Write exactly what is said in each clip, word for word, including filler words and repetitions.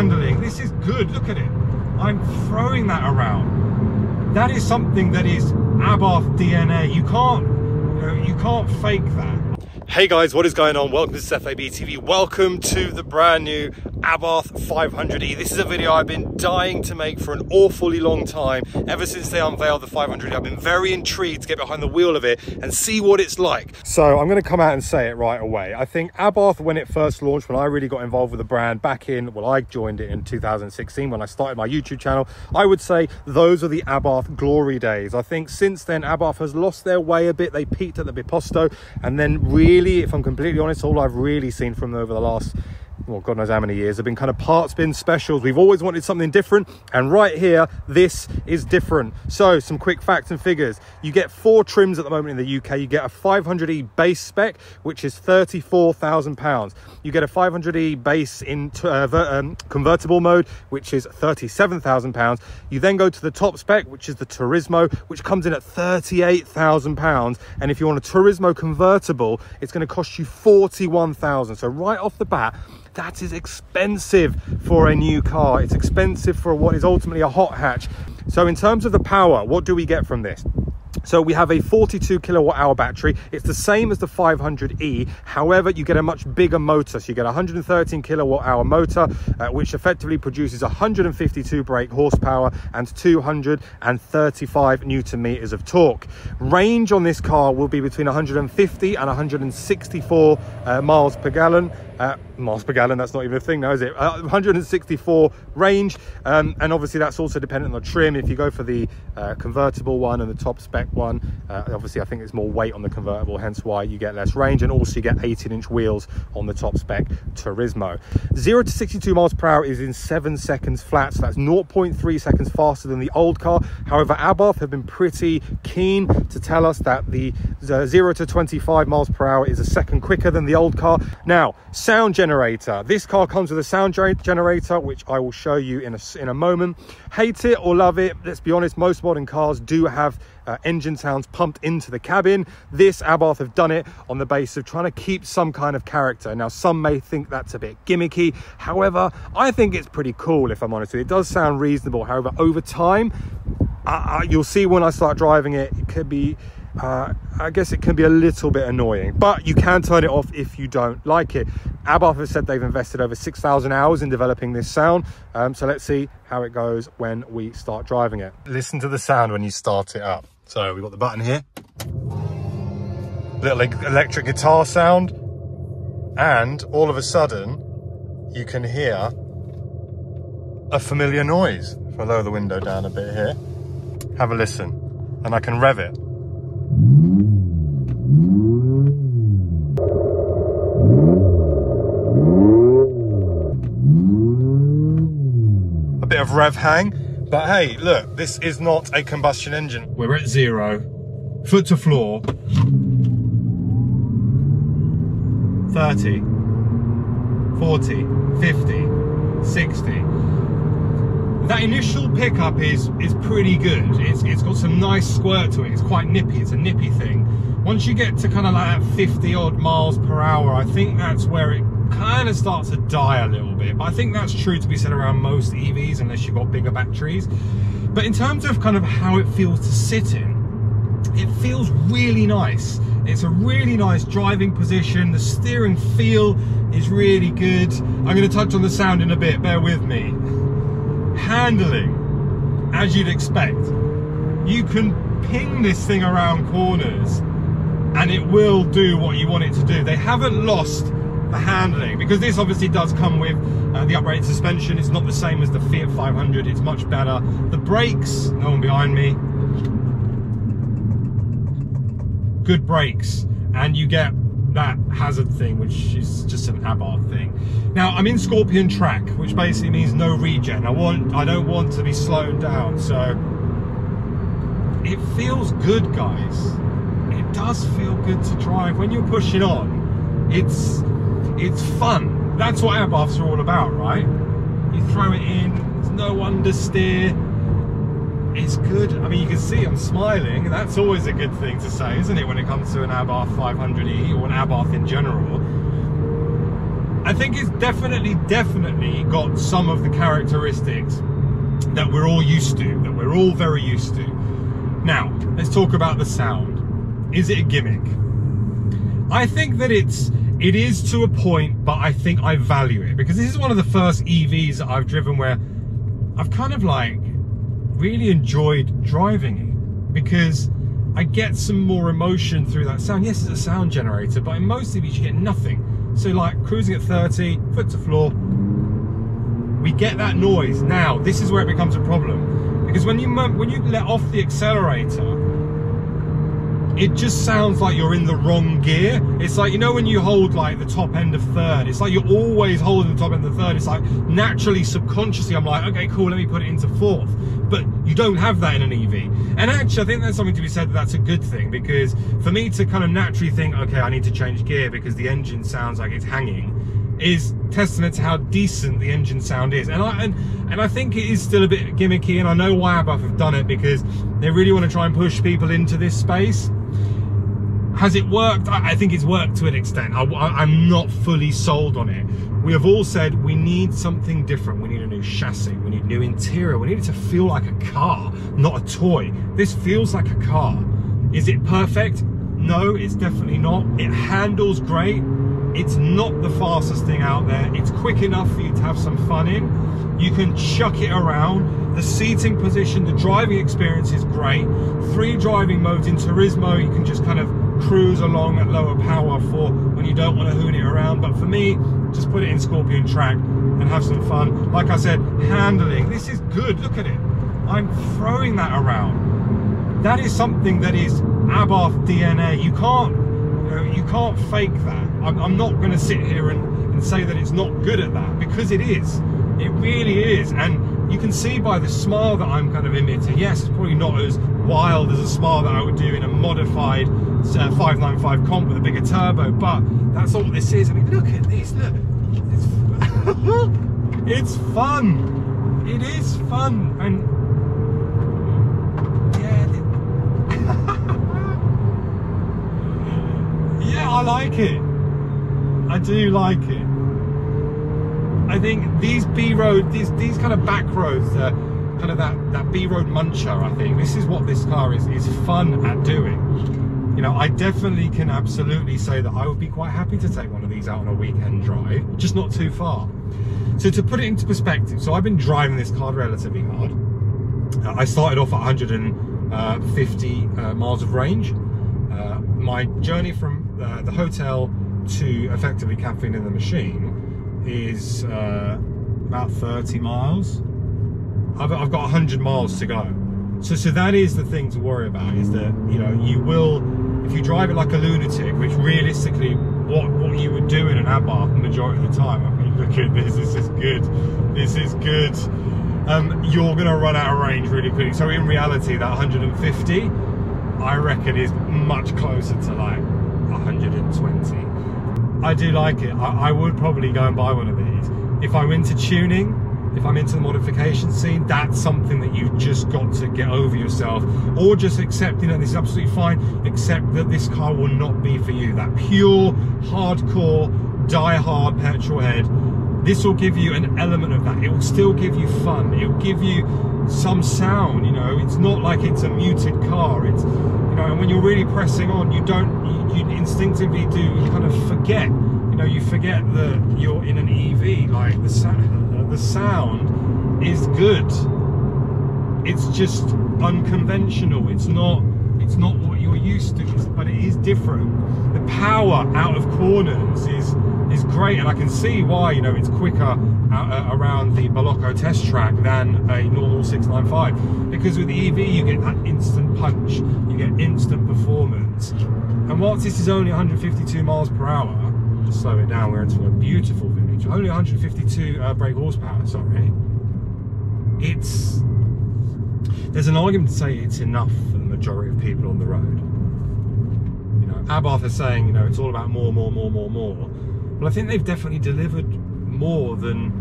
handling. This is good, look at it. I'm throwing that around. That is something that is Abarth D N A. You can't, you know, you can't fake that. Hey guys, what is going on? Welcome to Stef A B T V. Welcome to the brand new Abarth five hundred E. This is a video I've been dying to make for an awfully long time. Ever since they unveiled the five hundred E, I've been very intrigued to get behind the wheel of it and see what it's like. So I'm going to come out and say it right away. I think Abarth, when it first launched, when I really got involved with the brand back in, well, I joined it in two thousand sixteen when I started my YouTube channel, I would say those are the Abarth glory days. I think since then, Abarth has lost their way a bit. They peaked at the Biposto, and then really, if I'm completely honest, all I've really seen from them over the last, well, God knows how many years, have been kind of parts bin specials. We've always wanted something different, and right here, this is different. So some quick facts and figures. You get four trims at the moment in the U K. You get a five hundred E base spec, which is thirty-four thousand pounds. You get a five hundred E base in uh, um, convertible mode, which is thirty-seven thousand pounds. You then go to the top spec, which is the Turismo, which comes in at thirty-eight thousand pounds. And if you want a Turismo convertible, it's going to cost you forty-one thousand pounds. So right off the bat, that is expensive for a new car. It's expensive for what is ultimately a hot hatch. So in terms of the power, what do we get from this? So we have a forty-two kilowatt hour battery. It's the same as the five hundred E. However, you get a much bigger motor. So you get a one hundred thirteen kilowatt hour motor, uh, which effectively produces one hundred fifty-two brake horsepower and two hundred thirty-five newton meters of torque. Range on this car will be between one hundred fifty and one hundred sixty-four uh, miles per gallon. Uh, miles per gallon, that's not even a thing now, is it? Uh, one hundred sixty-four range. Um, and obviously that's also dependent on the trim. If you go for the uh, convertible one and the top spec one, uh, obviously I think it's more weight on the convertible, hence why you get less range, and also you get eighteen inch wheels on the top spec Turismo. zero to sixty-two miles per hour is in seven seconds flat, so that's zero point three seconds faster than the old car. However, Abarth have been pretty keen to tell us that the uh, zero to twenty-five miles per hour is a second quicker than the old car. Now, sound generator. This car comes with a sound generator, which I will show you in a, in a moment. Hate it or love it, let's be honest, most modern cars do have uh, engine sounds pumped into the cabin. This, Abarth have done it on the basis of trying to keep some kind of character. Now, some may think that's a bit gimmicky. However, I think it's pretty cool, if I'm honest with you. It does sound reasonable. However, over time, uh, you'll see when I start driving it, it could be... Uh, I guess it can be a little bit annoying, but you can turn it off if you don't like it. Abarth has said they've invested over six thousand hours in developing this sound, um, so let's see how it goes when we start driving it. Listen to the sound when you start it up. So we've got the button here, little electric guitar sound, and all of a sudden you can hear a familiar noise. If I lower the window down a bit here, have a listen, and I can rev it. A bit of rev hang, but hey, look, this is not a combustion engine. We're at zero, foot to floor, thirty, forty, fifty, sixty. That initial pickup is is pretty good. It's, it's got some nice squirt to it. It's quite nippy. It's a nippy thing. Once you get to kind of like that fifty odd miles per hour, I think that's where it kind of starts to die a little bit. But I think that's true to be said around most E Vs, unless you've got bigger batteries. But in terms of kind of how it feels to sit in, it feels really nice. It's a really nice driving position. The steering feel is really good. I'm going to touch on the sound in a bit. Bear with me. Handling, as you'd expect, you can ping this thing around corners and it will do what you want it to do. They haven't lost the handling, because this obviously does come with uh, the upright suspension. It's not the same as the Fiat five hundred, it's much better. The brakes, no one behind me, good brakes, and you get that hazard thing, which is just an Abarth thing. Now I'm in Scorpion track, which basically means no regen. I want, I don't want to be slowed down, so it feels good, guys. It does feel good to drive when you're pushing on. It's, it's fun. That's what Abarths are all about, right? You throw it in. There's no understeer. It's good. I mean, you can see I'm smiling. That's always a good thing to say, isn't it, when it comes to an Abarth five hundred E or an Abarth in general. I think it's definitely, definitely got some of the characteristics that we're all used to, that we're all very used to. Now, let's talk about the sound. Is it a gimmick? I think that it's, it is to a point, but I think I value it, because this is one of the first E Vs that I've driven where I've kind of like really enjoyed driving it, because I get some more emotion through that sound. Yes, it's a sound generator, but in most E Vs you get nothing. So like cruising at thirty, foot to floor, we get that noise. Now, this is where it becomes a problem, because when you, when you let off the accelerator, it just sounds like you're in the wrong gear. It's like, you know, when you hold like the top end of third, it's like you're always holding the top end of third. It's like naturally, subconsciously, I'm like, okay, cool, let me put it into fourth. But you don't have that in an E V. And actually, I think there's something to be said that that's a good thing, because for me to kind of naturally think, okay, I need to change gear because the engine sounds like it's hanging, is testament to how decent the engine sound is. And I, and, and I think it is still a bit gimmicky, and I know why Abarth have done it, because they really want to try and push people into this space. Has it worked? I think it's worked to an extent. I, I'm not fully sold on it. We have all said we need something different. We need a new chassis, we need new interior, we need it to feel like a car, not a toy. This feels like a car. Is it perfect? No, it's definitely not. It handles great. It's not the fastest thing out there. It's quick enough for you to have some fun in. You can chuck it around. The seating position, the driving experience is great. Three driving modes in Turismo, you can just kind of cruise along at lower power for when you don't want to hoon it around. But for me, just put it in Scorpion track and have some fun. Like I said, handling, this is good, look at it. I'm throwing that around. That is something that is Abarth D N A. You can't You can't fake that. I'm, I'm not going to sit here and, and say that it's not good at that, because it is. It really is. And you can see by the smile that I'm kind of emitting. Yes, it's probably not as wild as a smile that I would do in a modified uh, five ninety-five comp with a bigger turbo, but that's all this is. I mean, look at this. Look. It's, it's fun. It is fun. And I like it. I do like it. I think these B road, these these kind of back roads, uh, kind of that that B road muncher. I think this is what this car is is fun at doing. You know, I definitely can absolutely say that I would be quite happy to take one of these out on a weekend drive, just not too far. So to put it into perspective, so I've been driving this car relatively hard. I started off at one hundred fifty uh, miles of range. Uh, my journey from Uh, the hotel to effectively camping in the machine is uh, about thirty miles. I've, I've got one hundred miles to go. So, so that is the thing to worry about, is that, you know, you will, if you drive it like a lunatic, which realistically what, what you would do in an Abarth the majority of the time, I mean, look at this, this is good, this is good. Um, you're gonna run out of range really quickly. So in reality, that one hundred fifty, I reckon is much closer to like one hundred twenty. I do like it. I, I would probably go and buy one of these. If I'm into tuning, if I'm into the modification scene, that's something that you've just got to get over yourself, or just accepting that this is absolutely fine, except that this car will not be for you. That pure, hardcore, die-hard petrol head, this will give you an element of that. It will still give you fun. It will give you some sound, you know. It's not like it's a muted car. It's, you know, and when you're really pressing on, you don't, you, you instinctively do, you kind of forget, you know, you forget that you're in an E V. Like the sound, the sound is good. It's just unconventional. It's not, it's not what you're used to, but it is different. The power out of corners is, is great, and I can see why, you know, it's quicker out, uh, around the Balocco test track than a normal six ninety-five, because with the E V you get that instant punch, you get instant performance. And whilst this is only one hundred fifty-two miles per hour, just slow it down, we're into a beautiful village, only one hundred fifty-two uh, brake horsepower, sorry, it's, there's an argument to say it's enough for the majority of people on the road. You know, Abarth is saying, you know, it's all about more, more, more, more, more. Well, I think they've definitely delivered more than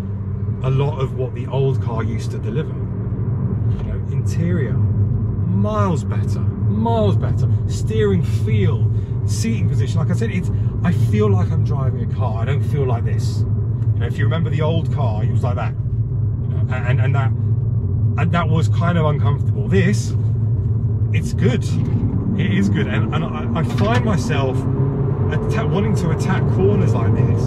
a lot of what the old car used to deliver. You know, interior, miles better, miles better. Steering feel, seating position, like I said, it's, I feel like I'm driving a car. I don't feel like this. You know, if you remember the old car, it was like that, you know, and, and that and that was kind of uncomfortable. This, it's good. It is good, and, and I, I find myself wanting to attack corners like this,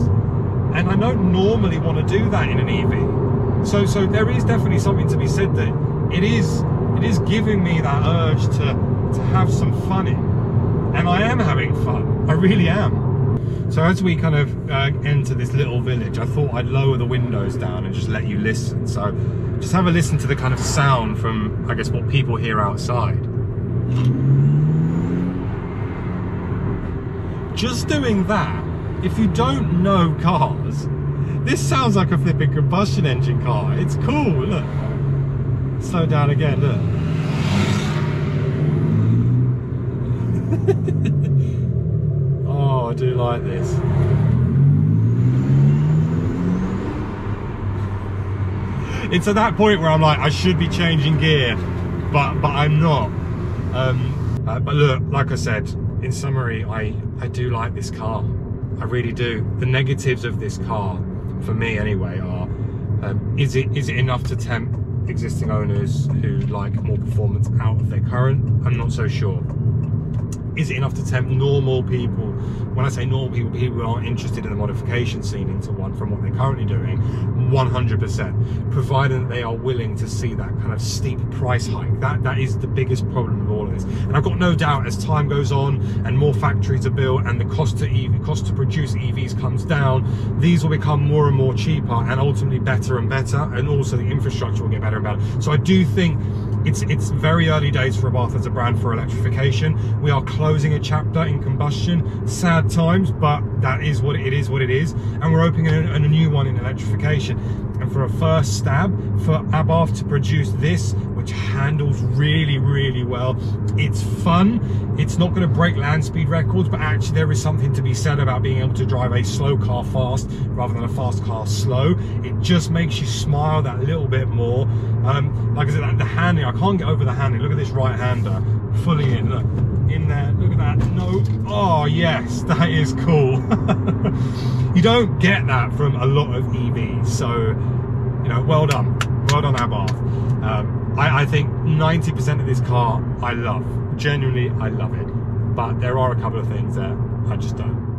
and I don't normally want to do that in an E V. So, so there is definitely something to be said that it is it is giving me that urge to to have some fun in, and I am having fun. I really am. So as we kind of uh, enter this little village, I thought I'd lower the windows down and just let you listen. So just have a listen to the kind of sound from, I guess, what people hear outside. Just doing that, if you don't know cars, this sounds like a flipping combustion engine car. It's cool, look. Slow down again, look. Oh, I do like this. It's at that point where I'm like, I should be changing gear, but, but I'm not. Um, uh, but look, like I said, in summary, I, I do like this car. I really do. The negatives of this car, for me anyway, are um, is it is it enough to tempt existing owners who like more performance out of their current? I'm not so sure. Is it enough to tempt normal people? When I say normal people, people who aren't interested in the modification scene into one from what they're currently doing, one hundred percent, provided that they are willing to see that kind of steep price hike. That, that is the biggest problem of all of this. And I've got no doubt as time goes on and more factories are built and the cost to E V, cost to produce E Vs comes down, these will become more and more cheaper and ultimately better and better, and also the infrastructure will get better and better. So I do think It's, it's very early days for Abarth as a brand for electrification. We are closing a chapter in combustion. Sad times, but that is what it is what it is. And we're opening a, a new one in electrification. And for a first stab, for Abarth to produce this, which handles really, really well, it's fun. It's not going to break land speed records, but actually there is something to be said about being able to drive a slow car fast rather than a fast car slow. It just makes you smile that little bit more. Um, like I said, the handling, I can't get over the handling. Look at this right-hander, fully in, look, in there, look at that, no, oh yes, that is cool. You don't get that from a lot of E Vs, so, you know, well done, well done Abarth. Um, I, I think ninety percent of this car I love. Genuinely, I love it. But there are a couple of things that I just don't.